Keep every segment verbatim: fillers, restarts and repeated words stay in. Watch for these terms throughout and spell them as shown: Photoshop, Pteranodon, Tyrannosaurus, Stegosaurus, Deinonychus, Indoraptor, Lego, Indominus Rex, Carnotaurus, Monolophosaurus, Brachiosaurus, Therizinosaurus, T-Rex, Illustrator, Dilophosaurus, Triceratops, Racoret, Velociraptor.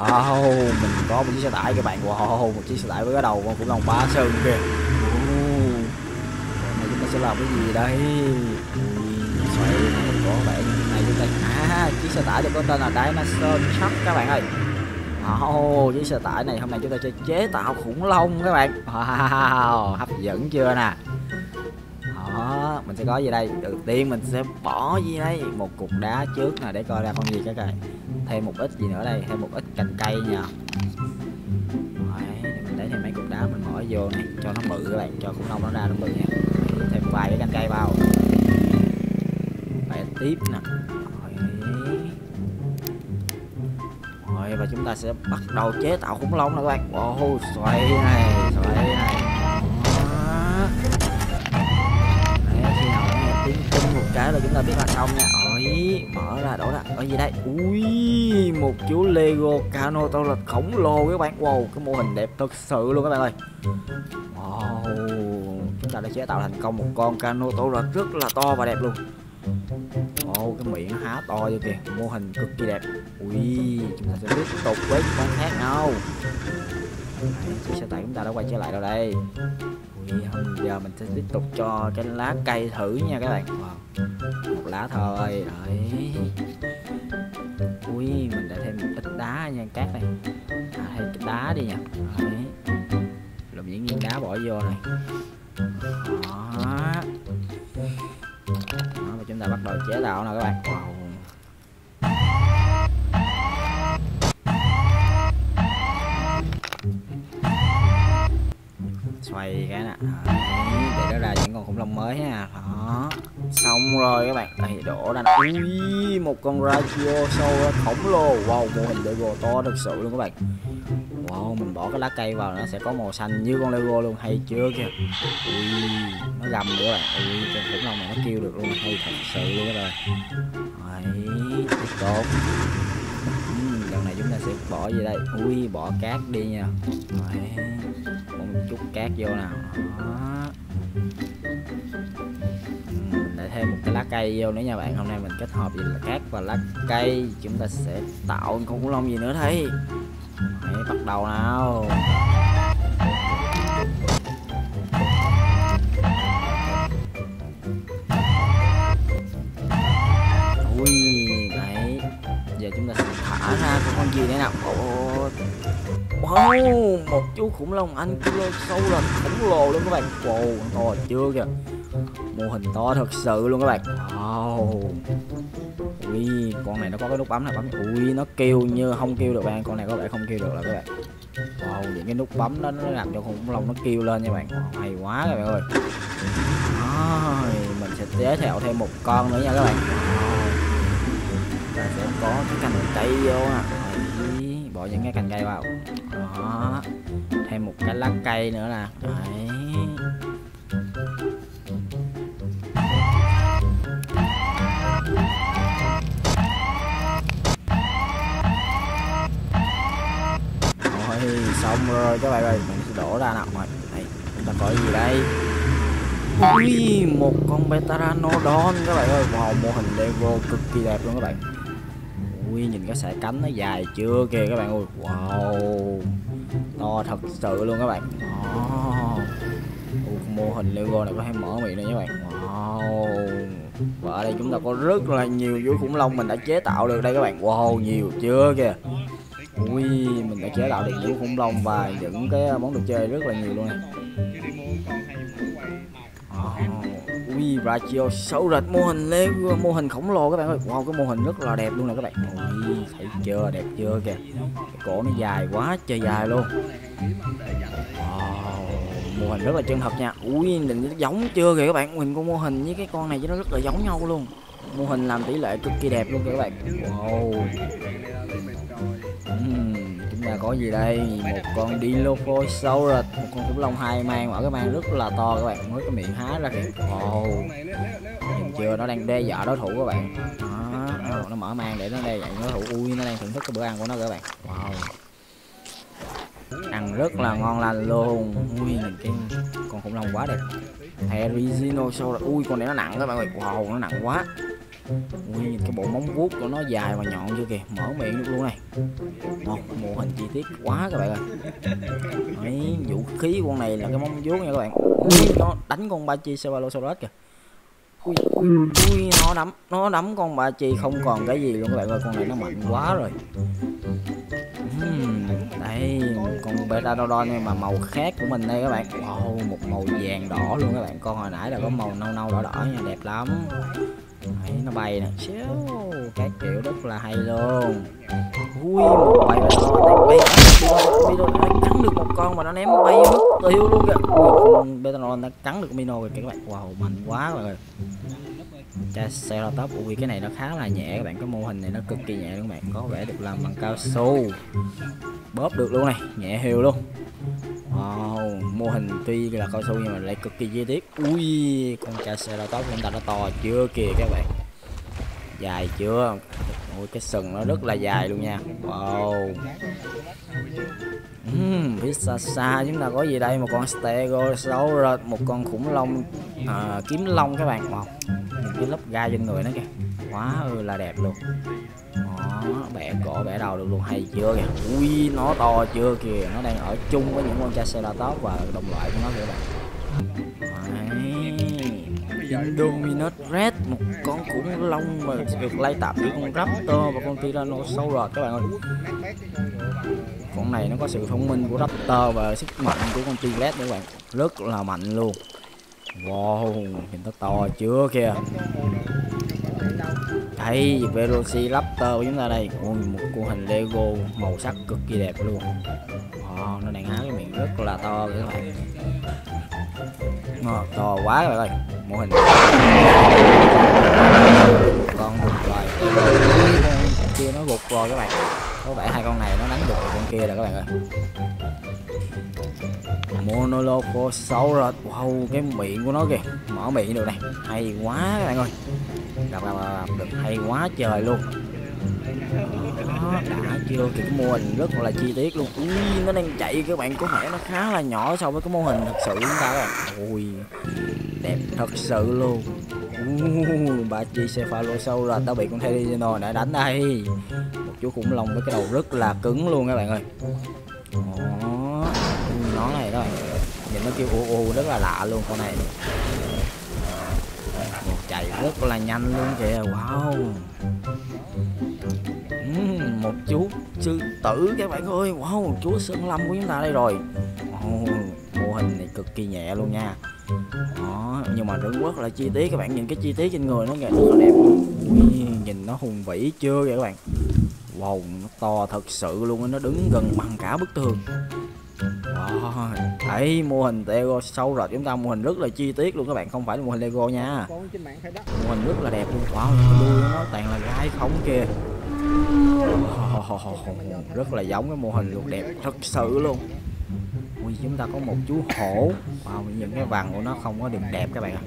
Wow, mình có một chiếc xe tải các bạn. Wow, một chiếc xe tải với cái đầu con khủng long ba sừng kìa. Này chúng ta sẽ làm cái gì đây? Xoay mình có bạn này chúng ta. À, chiếc xe tải được có tên là Dinosaur Truck các bạn ơi. Wow, chiếc xe tải này hôm nay chúng ta sẽ chế tạo khủng long các bạn. Wow, hấp dẫn chưa nè. Đó, mình sẽ có gì đây? Đầu tiên mình sẽ bỏ gì đây? Một cục đá trước nè để coi ra con gì các bạn. Thêm một ít gì nữa đây, thêm một ít cành cây nha. Đấy, mình lấy thêm mấy cục đá mình bỏ vô này cho nó bự các bạn, cho khủng long nó ra nó bự nha. Thêm vài cái cành cây vào. Vậy tiếp nè. Rồi và chúng ta sẽ bắt đầu chế tạo khủng long nè các bạn. Wow, xoay này, xoay này. Cái là chúng ta biết là xong nha. Ôi, mở ra đổ ra. Ở gì đây? Ui, một chú Lego Carnotaurus khổng lồ các bạn. Wow, cái mô hình đẹp thật sự luôn các bạn ơi. Wow, chúng ta đã chế tạo thành công một con Carnotaurus rất là to và đẹp luôn. Wow, cái miệng há to vô kìa, mô hình cực kỳ đẹp. Ui, chúng ta sẽ tiếp tục với con khác nào. Chiếc xe tải chúng ta đã quay trở lại đâu đây. Bây giờ mình sẽ tiếp tục cho cái lá cây thử nha các bạn. Wow. Một lá thôi. Đấy. Ui, mình đã thêm một ít đá nha, cát đây. À, thêm cái đá đi nha. Đấy. Rồi dĩ nhiên đá bỏ vô này. Đó. Đó, và chúng ta bắt đầu chế tạo nè các bạn. Wow. Xoay cái nè để nó ra những con khủng long mới ha. Đó, xong rồi các bạn. Đây, đổ ra. Ui, một con Racoret khổng lồ. Wow, mô hình Lego to thật sự luôn các bạn. Wow, mình bỏ cái lá cây vào nó sẽ có màu xanh như con Lego luôn, hay chưa kìa. Ui, nó gầm nữa các bạn. Ui, con khủng long này nó kêu được luôn, hay thật sự luôn các bạn. Đấy, tốt. Lần này chúng ta sẽ bỏ gì đây? Ui, bỏ cát đi nha. Đấy, một chút cát vô nào. Đó. Mình lại thêm một cái lá cây vô nữa nha bạn. Hôm nay mình kết hợp gì là cát và lá cây, chúng ta sẽ tạo con khủng long gì nữa đây. Hãy bắt đầu nào. Gì đây nào? Wow, một chú khủng long anh kilo sâu là khổng lồ luôn các bạn. Wow, to chưa kìa, mô hình to thật sự luôn các bạn. Wow. Ui, con này nó có cái nút bấm này, bấm. Ui, nó kêu như không kêu được bạn, con này có vẻ không kêu được là các bạn. Wow, những cái nút bấm đó nó làm cho khủng long nó kêu lên nha bạn. Wow, hay quá các bạn ơi. Đó, mình sẽ giới thiệu thêm một con nữa nha các bạn. Wow. Sẽ có cái cành cây vô nè. Bỏ những cái cành cây vào. Đó. Thêm một cái lá cây nữa nè. Đấy. Rồi, xong rồi các bạn ơi, mình sẽ đổ ra nào. Này, chúng ta có gì đây? Ui, một con Pteranodon các bạn ơi. Wow, mô hình Lego cực kỳ đẹp luôn các bạn. Ui, nhìn cái sải cánh nó dài chưa kìa các bạn ơi. Wow, to thật sự luôn các bạn. Wow. Ui, mô hình Lego này có thể mở miệng nữa các bạn. Wow. Và ở đây chúng ta có rất là nhiều chú khủng long mình đã chế tạo được đây các bạn. Wow, nhiều chưa kìa. Ui, mình đã chế tạo được những khủng long và những cái món đồ chơi rất là nhiều luôn này. Ui, Brachiosaurus mô hình Lego, mô hình khổng lồ các bạn ơi. Wow, cái mô hình rất là đẹp luôn nè các bạn. Ui, thấy chưa, đẹp chưa kìa. Cái cổ nó dài quá trời dài luôn. Wow, mô hình rất là chân thật nha. Ui, nhìn giống chưa kìa các bạn. Mình có mô hình với cái con này với nó rất là giống nhau luôn. Mô hình làm tỷ lệ cực kỳ đẹp luôn kìa các bạn. Wow. uhm, Chúng ta có gì đây? Một con Dilophosaurus, một con khủng long hai mang, mở cái mang rất là to các bạn, mới cái miệng há ra kìa. Wow. Nhìn chưa, nó đang đe dọa đối thủ các bạn. Đó, nó mở mang để nó đe dọa đối thủ. Ui, nó đang thưởng thức cái bữa ăn của nó các bạn. Wow. Ăn rất là ngon lành luôn. Ui, nhìn cái con khủng long quá đẹp. Therizinosaurus. Ui, con này nó nặng các bạn ơi. Wow, nó nặng quá. Ui, nhìn cái bộ móng vuốt của nó dài và nhọn chưa kìa, mở miệng được luôn này. Một mô hình chi tiết quá các bạn ơi. Đấy, vũ khí con này là cái móng vuốt nha các bạn. Ui, nó đánh con ba chi Velociraptor kìa. Ui, ui, nó đấm, nó đấm con bà chì không còn cái gì luôn các bạn ơi, con này nó mạnh quá rồi. Uhm, đây, con Pteranodon nhưng mà màu khác của mình đây các bạn. Wow, một màu vàng đỏ luôn các bạn, con hồi nãy là có màu nâu nâu đỏ đỏ nha, đẹp lắm. Đấy, nó bay nè, các kiểu rất là hay luôn. Ui, một bầy Pteranodon bay, nó cắn được một con mà nó ném bay mất tiêu luôn kìa. Con Pteranodon nó cắn được Mino kìa các bạn, wow, mạnh quá rồi. Triceratops, ui cái này nó khá là nhẹ các bạn, cái mô hình này nó cực kỳ nhẹ luôn các bạn, có vẻ được làm bằng cao su, bóp được luôn này, nhẹ hiều luôn. Wow, mô hình tuy là cao su nhưng mà lại cực kỳ chi tiết. Ui, con Triceratops chúng ta nó to chưa kìa các bạn, dài chưa? Ui, cái sừng nó rất là dài luôn nha. Wow. Uhm, phía xa xa chúng ta có gì đây, một con Stegosaurus, một con khủng long à, kiếm long các bạn. Wow, những cái lớp gai trên người nó kìa, quá ư là đẹp luôn. Đó, bẻ cổ bẻ đầu được luôn, hay chưa kìa. Ui, nó to chưa kìa, nó đang ở chung với những con Triceratops và đồng loại của nó kìa các bạn. Indominus Rex, một con khủng long mà được lai tạp với con Raptor và con Tyrannosaurus các bạn ơi. Con này nó có sự thông minh của Raptor và sức mạnh của con T-Rex các bạn, rất là mạnh luôn. Wow, nhìn nó to chưa kìa. Đây, Velociraptor của chúng ta đây, một con hình Lego màu sắc cực kỳ đẹp luôn. Wow, nó đang há cái miệng rất là to các bạn. Wow, to quá các bạn ơi, mô hình con gục rồi, con kia nó gục rồi các bạn, có vẻ hai con này nó đánh được con kia rồi các bạn ơi. Monolophosaurus, wow, cái miệng của nó kìa, mở miệng được này, hay quá các bạn ơi, gặp gặp được hay quá trời luôn. Đó, đã chưa kìa, cái mô hình rất là chi tiết luôn. Ui, nó đang chạy các bạn, có vẻ nó khá là nhỏ so với cái mô hình thật sự chúng ta các bạn. Ui, đẹp thật sự luôn. Ui, bà chi Cephalosaurus đã bị con Therizinosaurus đã đánh đây, một chú khủng long với cái đầu rất là cứng luôn các bạn ơi. Đó, nó này đó, nhìn nó kêu ô ô rất là lạ luôn con này. Một chạy rất là nhanh luôn kìa, wow. Uhm, một chú sư tử các bạn ơi, wow, chú sơn lâm của chúng ta đây rồi. Oh, mô hình này cực kỳ nhẹ luôn nha. Đó, nhưng mà rất rất là chi tiết các bạn, nhìn cái chi tiết trên người nó kìa, rất là đẹp. Ui, nhìn nó hùng vĩ chưa kìa các bạn. Wow, nó to thật sự luôn, nó đứng gần bằng cả bức tường. Wow, đấy, mô hình Lego sâu rồi, chúng ta mô hình rất là chi tiết luôn các bạn, không phải là mô hình Lego nha. Mô hình rất là đẹp luôn, wow, đuôi nó toàn là gai không kìa. Oh, rất là giống cái mô hình luôn, đẹp thật sự luôn. Ui, chúng ta có một chú hổ, wow, những cái vằn của nó không có được đẹp các bạn ạ.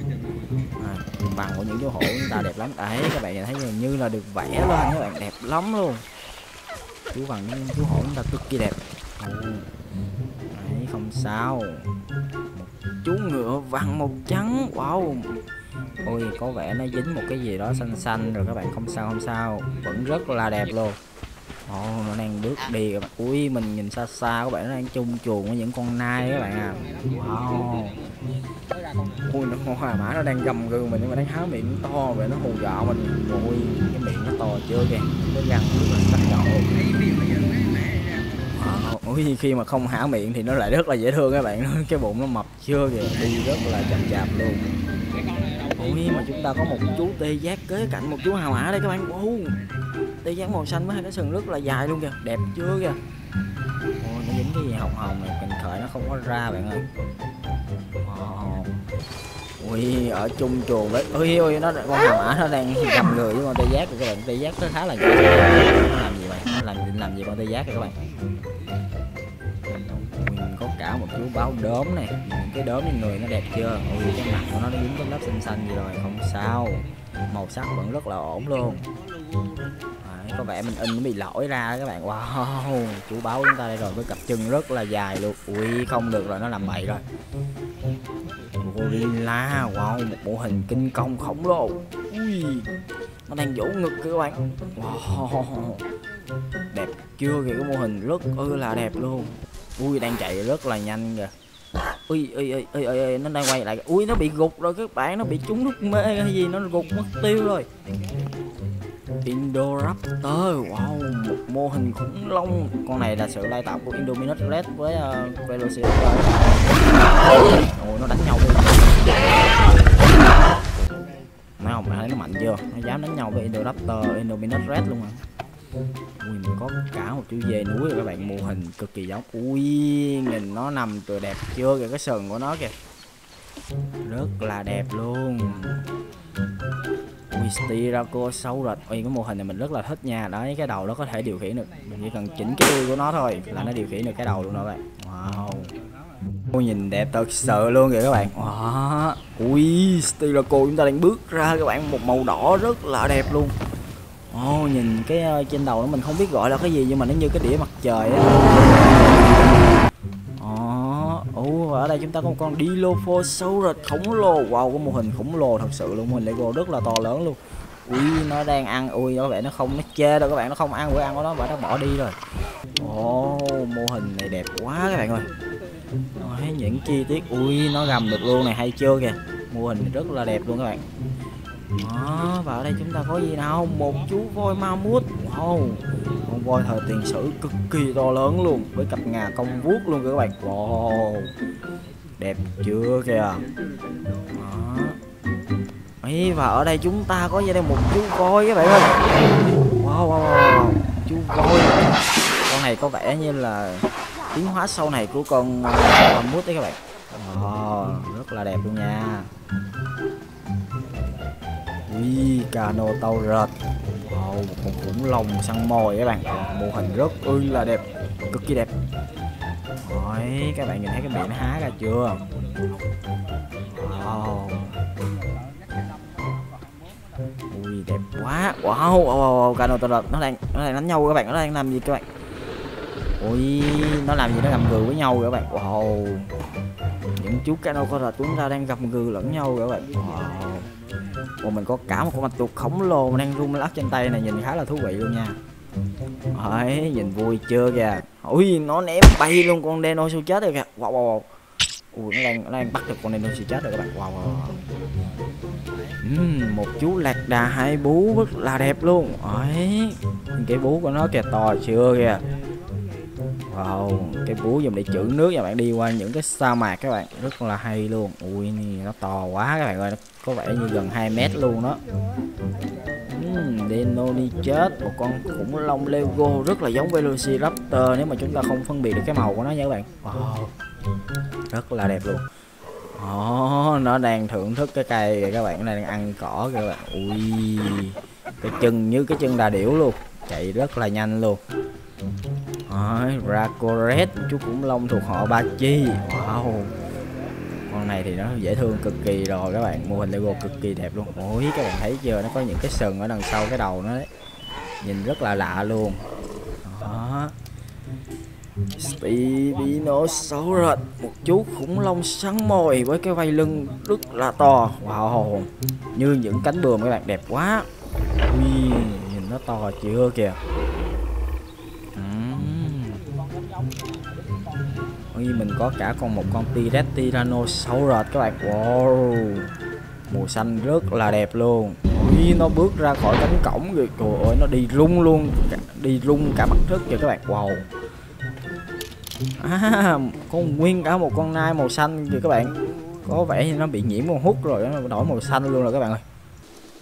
À, vằn của những chú hổ chúng ta đẹp lắm đấy, các bạn thấy như là được vẽ lên các bạn, đẹp lắm luôn. Chú vằn chú hổ chúng ta cực kỳ đẹp. Đấy, không sao. Một chú ngựa vằn màu trắng, wow. Ôi, có vẻ nó dính một cái gì đó xanh xanh rồi các bạn, không sao không sao, vẫn rất là đẹp luôn. Ồ, oh, nó đang bước đi các bạn. Ui, mình nhìn xa xa các bạn, nó đang chung chuồng với những con nai các bạn à. Wow. Ui, nó hòa mã, nó đang gầm gừ mình nhưng mà đang há miệng to vậy, nó hù dọa mình. Ui, cái miệng nó to chưa kìa, cái răng nó sắc nhọn. Ui, khi mà không há miệng thì nó lại rất là dễ thương các bạn, cái bụng nó mập chưa kìa, đi rất là chậm chạp luôn. Ui, mà chúng ta có một chú tê giác kế cạnh một chú hào mã đây các bạn. Wow, tê giác màu xanh với hai cái sừng rất là dài luôn kìa, đẹp chưa kìa. Ôi, nó dính cái gì hồng hồng này, mình khởi nó không có ra bạn ơi. Wow. Ui, ở chung chuồng đấy. Ui, ui, nó con hào mã nó đang gầm người với con tê giác rồi các bạn. Tê giác nó khá là dễ thương. Nó làm gì vậy? Nó làm định làm gì con tê giác rồi các bạn? Có cả một chú báo đốm này, cái đốm trên người nó đẹp chưa. Ui, cái mặt của nó nó dính cái lớp xanh xanh gì rồi, không sao, màu sắc vẫn rất là ổn luôn. Đấy, có vẻ mình in nó bị lỗi ra các bạn. Wow, chú báo chúng ta đây rồi với cặp chân rất là dài luôn. Ui, không được rồi, nó làm bậy rồi. Gorilla, wow, một bộ hình kinh công khổng lồ. Ui, nó đang vỗ ngực kìa các bạn. Wow, đẹp chưa kìa, cái mô hình rất ư là đẹp luôn. Ui đang chạy rất là nhanh kìa. Ui ui ui ui nó đang quay lại. Ui nó bị gục rồi các bạn, nó bị trúng thuốc mê hay gì nó gục mất tiêu rồi. Indoraptor, wow, một mô hình khủng long. Con này là sự lai tạo của Indominus Rex với uh, Velociraptor. Ôi nó đánh nhau luôn. Nói không, bạn thấy nó mạnh chưa? Nó dám đánh nhau với Indoraptor, Indominus Rex luôn hả? Ui mình có cả một chú dê núi rồi các bạn, mô hình cực kỳ giống. Ui nhìn nó nằm trời đẹp chưa kìa, cái sừng của nó kìa. Rất là đẹp luôn. Stegosaurus, ui cái mô hình này mình rất là thích nha. Đấy cái đầu nó có thể điều khiển được, mình chỉ cần chỉnh cái đuôi của nó thôi là nó điều khiển được cái đầu luôn đó các bạn. Wow, ui nhìn đẹp thật sự luôn kìa các bạn. Wow. Ui Stegosaurus chúng ta đang bước ra các bạn, một màu đỏ rất là đẹp luôn. Ồ oh, nhìn cái trên đầu nó mình không biết gọi là cái gì nhưng mà nó như cái đĩa mặt trời á. Ồ, ở đây chúng ta có một con Dilophosaurus khổng lồ. Wow, có mô hình khổng lồ thật sự luôn, mô hình Lego rất là to lớn luôn. Ui, nó đang ăn, ui đó các bạn, nó không, nó chê đâu các bạn, nó không ăn bữa ăn của nó và nó bỏ đi rồi. Ồ, oh, mô hình này đẹp quá các bạn ơi. Nói những chi tiết, ui nó gầm được luôn này, hay chưa kìa. Mô hình này rất là đẹp luôn các bạn. Đó, và ở đây chúng ta có gì nào? Một chú voi ma mút. Wow, con voi thời tiền sử cực kỳ to lớn luôn, với cặp ngà cong vuốt luôn các bạn. Wow, đẹp chưa kìa. Đó. Đấy, và ở đây chúng ta có như đây một chú voi các bạn ơi. Wow, wow, wow. Chú voi. Con này có vẻ như là tiến hóa sau này của con ma mút đấy các bạn. Wow, rất là đẹp luôn nha. Ui, Carnotaurus, wow, một con khủng long săn mồi các bạn, mô hình rất ư là đẹp, cực kỳ đẹp. Rồi, các bạn nhìn thấy cái miệng nó há ra chưa? Wow, ui đẹp quá, wow, wow, wow, Carnotaurus nó đang nó đang đánh nhau các bạn, nó đang làm gì các bạn? Ui, nó làm gì nó gầm gừ với nhau các bạn, wow, những chú Carnotaurus chúng ta đang gầm gừ lẫn nhau các bạn. Wow. Ủa, mình có cả một con bạch tuộc khổng lồ mà đang rung lắc trên tay này, nhìn khá là thú vị luôn nha. Đấy, nhìn vui chưa kìa. Ui, nó ném bay luôn con Deinonychus chết rồi kìa. Wow, wow, wow. Ui, nó đang, nó đang bắt được con Deinonychus chết rồi các bạn. Wow, wow, wow. Uhm, một chú lạc đà hai bú rất là đẹp luôn. Đấy, cái bú của nó kìa, to chưa kìa. Wow, cái bú dùng để trữ nước các bạn, đi qua những cái sa mạc các bạn, rất là hay luôn. Ui, nó to quá các bạn ơi, nó có vẻ như gần hai mét luôn đó. uhm, Deinonychus chết, một con khủng long Lego rất là giống Velociraptor nếu mà chúng ta không phân biệt được cái màu của nó nha các bạn. Wow, rất là đẹp luôn. Oh, nó đang thưởng thức cái cây kìa các bạn, nó đang ăn cỏ kìa các bạn. Ui, cái chân như cái chân đà điểu luôn, chạy rất là nhanh luôn. Racoret, chú khủng long thuộc họ ba chi. Wow, con này thì nó dễ thương cực kỳ rồi các bạn, mô hình Lego cực kỳ đẹp luôn. Ôi các bạn thấy chưa, nó có những cái sừng ở đằng sau cái đầu nó đấy, nhìn rất là lạ luôn. Đó. Stegosaurus, một chú khủng long săn mồi với cái vai lưng rất là to. Wow, như những cánh bướm các bạn, đẹp quá. Ui, nhìn nó to chưa kìa. Ui, mình có cả con một con T-Rex Tyrannosaurus các bạn. Wow, màu xanh rất là đẹp luôn. Ui, nó bước ra khỏi cánh cổng rồi, trời ơi nó đi rung luôn, đi rung cả mặt đất kìa các bạn. Wow, à, có nguyên cả một con nai màu xanh kìa các bạn, có vẻ như nó bị nhiễm con hút rồi, nó đổi màu xanh luôn rồi các bạn ơi.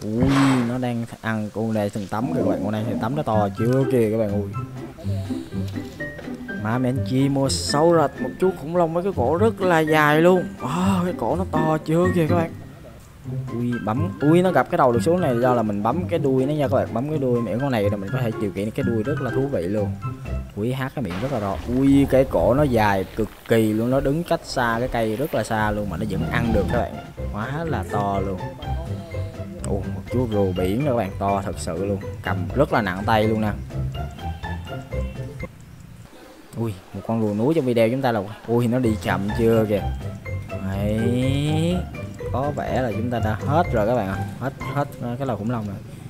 Ui, nó đang ăn con này thần tắm kìa các bạn, con này thần tắm nó to chưa kìa các bạn. Ui, mà mình chi mua sâu rệt, một chú khủng long với cái cổ rất là dài luôn. Wow, cái cổ nó to chưa kìa các bạn. Ui, bấm, ui nó gặp cái đầu được xuống này do là mình bấm cái đuôi nó nha các bạn, bấm cái đuôi miệng con này là mình có thể điều khiển cái đuôi rất là thú vị luôn. Ui, hát cái miệng rất là to. Ui, cái cổ nó dài cực kỳ luôn, nó đứng cách xa cái cây rất là xa luôn mà nó vẫn ăn được các bạn, quá là to luôn. Ui, một chú rùa biển đó các bạn, to thật sự luôn, cầm rất là nặng tay luôn nè. Ui, một con rùa núi trong video chúng ta là. Ui, nó đi chậm chưa kìa. Đấy, có vẻ là chúng ta đã hết rồi các bạn ạ. Hết hết cái lò khủng long rồi.